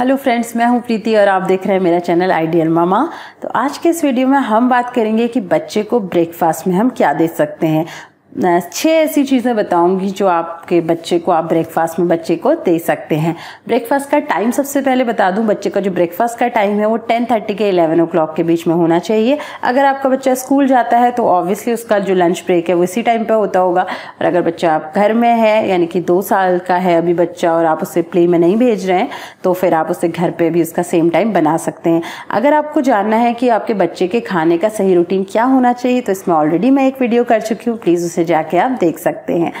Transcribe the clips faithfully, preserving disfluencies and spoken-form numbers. Hello friends, मैं हूं प्रीति और आप देख रहे हैं मेरा चैनल आइडियल मामा। तो आज के इस वीडियो में हम बात करेंगे कि बच्चे को ब्रेकफास्ट में हम क्या दे सकते हैं। छः ऐसी चीज़ें बताऊंगी जो आपके बच्चे को आप ब्रेकफास्ट में बच्चे को दे सकते हैं। ब्रेकफास्ट का टाइम सबसे पहले बता दूं, बच्चे का जो ब्रेकफास्ट का टाइम है वो टेन थर्टी के इलेवन ओ क्लॉक के बीच में होना चाहिए। अगर आपका बच्चा स्कूल जाता है तो ऑब्वियसली उसका जो लंच ब्रेक है वो इसी टाइम पे होता होगा। और अगर बच्चा आप घर में है, यानी कि दो साल का है अभी बच्चा और आप उसे प्ले में नहीं भेज रहे हैं, तो फिर आप उसे घर पर भी उसका सेम टाइम बना सकते हैं। अगर आपको जानना है कि आपके बच्चे के खाने का सही रूटीन क्या होना चाहिए, तो इसमें ऑलरेडी मैं एक वीडियो कर चुकी हूँ, प्लीज़ उसे जाके आप देख सकते हैं।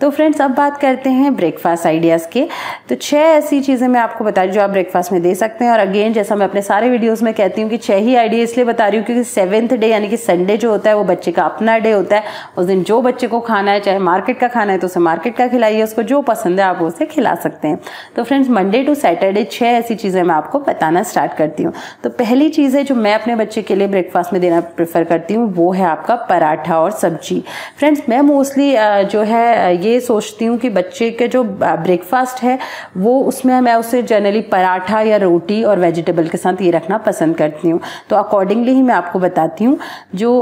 तो फ्रेंड्स, अब बात करते हैं ब्रेकफास्ट आइडियाज़ के। तो छह ऐसी चीज़ें मैं आपको बता रही हूँ जो आप ब्रेकफास्ट में दे सकते हैं। और अगेन, जैसा मैं अपने सारे वीडियोस में कहती हूँ कि छह ही आइडिया इसलिए बता रही हूँ क्योंकि सेवेंथ डे यानी कि संडे जो होता है वो बच्चे का अपना डे होता है। उस दिन जो बच्चे को खाना है, चाहे मार्केट का खाना है तो उसे मार्केट का खिलाइए, उसको जो पसंद है आप उसे खिला सकते हैं। तो फ्रेंड्स, मंडे टू सैटरडे छः ऐसी चीज़ें मैं आपको बताना स्टार्ट करती हूँ। तो पहली चीज़ है जो मैं अपने बच्चे के लिए ब्रेकफास्ट में देना प्रेफर करती हूँ वो है आपका पराठा और सब्जी। फ्रेंड्स, मैं मोस्टली जो है ये सोचती हूँ कि बच्चे के जो ब्रेकफास्ट है वो उसमें मैं उसे जनरली पराठा या रोटी और वेजिटेबल के साथ ये रखना पसंद करती हूँ। तो अकॉर्डिंगली ही मैं आपको बताती हूँ। जो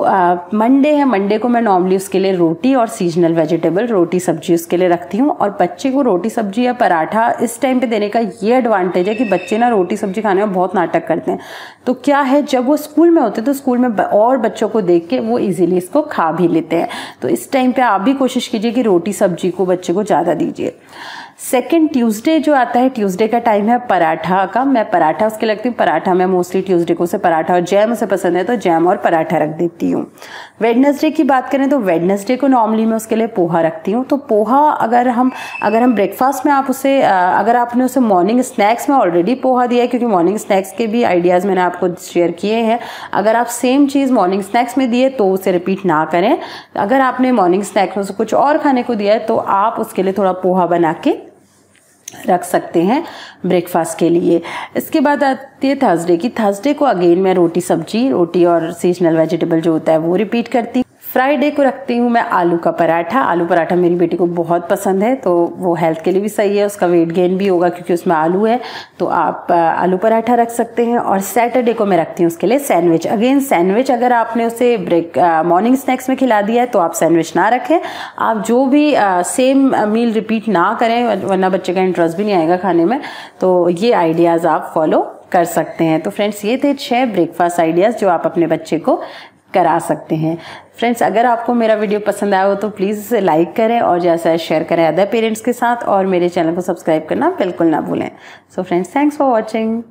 मंडे है, मंडे को मैं नॉर्मली उसके लिए रोटी और सीजनल वेजिटेबल, रोटी सब्जी उसके लिए रखती हूँ। और बच्चे को रोटी सब्जी या पराठा इस टाइम पे देने का ये एडवांटेज है कि बच्चे ना रोटी सब्जी खाने में बहुत नाटक करते हैं। तो क्या है, जब वो स्कूल में होते हैं तो स्कूल में और बच्चों को देख के वो ईजिली इसको खा भी लेते हैं। तो इस टाइम पर आप भी कोशिश कीजिए कि रोटी सब्जी को बच्चे को ज़्यादा दीजिए। सेकेंड, ट्यूसडे जो आता है, ट्यूसडे का टाइम है पराठा का। मैं पराठा उसके लगती हूँ, पराठा मैं मोस्टली ट्यूसडे को उसे पराठा और जैम उसे पसंद है तो जैम और पराठा रख देती हूँ। वेडनेसडे की बात करें तो वेडनेसडे को नॉर्मली मैं उसके लिए पोहा रखती हूँ। तो पोहा अगर हम अगर हम ब्रेकफास्ट में आप उसे अगर आपने उसे मॉर्निंग स्नैक्स में ऑलरेडी पोहा दिया है, क्योंकि मॉर्निंग स्नैक्स के भी आइडियाज़ मैंने आपको शेयर किए हैं, अगर आप सेम चीज़ मॉर्निंग स्नैक्स में दिए तो उसे रिपीट ना करें। अगर आपने मॉर्निंग स्नैक्स में कुछ और खाने को दिया है तो आप उसके लिए थोड़ा पोहा बना के रख सकते हैं ब्रेकफास्ट के लिए। इसके बाद आती है थर्सडे की। थर्सडे को अगेन मैं रोटी सब्जी, रोटी और सीजनल वेजिटेबल जो होता है वो रिपीट करती हूँ। फ्राइडे को रखती हूँ मैं आलू का पराठा। आलू पराठा मेरी बेटी को बहुत पसंद है, तो वो हेल्थ के लिए भी सही है, उसका वेट गेन भी होगा क्योंकि उसमें आलू है, तो आप आलू पराठा रख सकते हैं। और सैटरडे को मैं रखती हूँ उसके लिए सैंडविच। अगेन, सैंडविच अगर आपने उसे ब्रेक मॉर्निंग स्नैक्स में खिला दिया है तो आप सैंडविच ना रखें। आप जो भी आ, सेम मील रिपीट ना करें, वरना बच्चे का इंटरेस्ट भी नहीं आएगा खाने में। तो ये आइडियाज़ आप फॉलो कर सकते हैं। तो फ्रेंड्स, ये थे छः ब्रेकफास्ट आइडियाज़ जो आप अपने बच्चे को करा सकते हैं। फ्रेंड्स, अगर आपको मेरा वीडियो पसंद आया हो तो प्लीज़ इसे लाइक करें और जैसा शेयर करें अदर पेरेंट्स के साथ, और मेरे चैनल को सब्सक्राइब करना बिल्कुल ना भूलें। So friends, thanks for watching.